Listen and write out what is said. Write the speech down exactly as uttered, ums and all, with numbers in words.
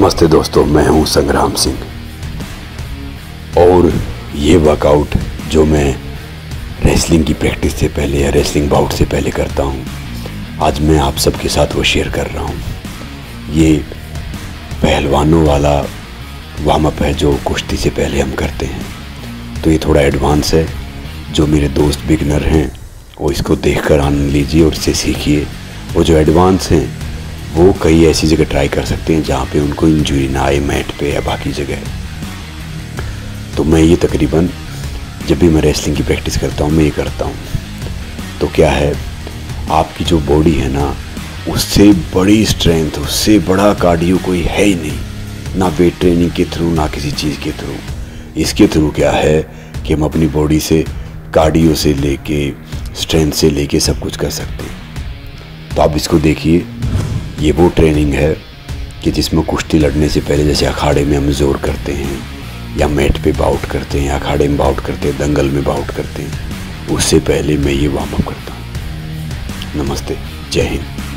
नमस्ते दोस्तों, मैं हूं संग्राम सिंह और ये वर्कआउट जो मैं रेसलिंग की प्रैक्टिस से पहले या रेसलिंग बाउट से पहले करता हूं, आज मैं आप सबके साथ वो शेयर कर रहा हूं। ये पहलवानों वाला वार्मअप है जो कुश्ती से पहले हम करते हैं, तो ये थोड़ा एडवांस है। जो मेरे दोस्त बिगनर हैं वो इसको देखकर आनंद लीजिए और इससे सीखिए, और जो एडवांस हैं वो कई ऐसी जगह ट्राई कर सकते हैं जहाँ पे उनको इंजरी ना आए, मैट पे या बाकी जगह। तो मैं ये तकरीबन जब भी मैं रेसलिंग की प्रैक्टिस करता हूँ मैं ये करता हूँ। तो क्या है, आपकी जो बॉडी है ना, उससे बड़ी स्ट्रेंथ, उससे बड़ा कार्डियो कोई है ही नहीं, ना वेट ट्रेनिंग के थ्रू ना किसी चीज़ के थ्रू। इसके थ्रू क्या है कि हम अपनी बॉडी से कार्डियो से लेके स्ट्रेंथ से लेके सब कुछ कर सकते हैं। तो आप इसको देखिए, ये वो ट्रेनिंग है कि जिसमें कुश्ती लड़ने से पहले जैसे अखाड़े में हम जोर करते हैं या मैट पे बाउट करते हैं, अखाड़े में बाउट करते हैं, दंगल में बाउट करते हैं, उससे पहले मैं ये वार्म अप करता हूँ। नमस्ते, जय हिंद।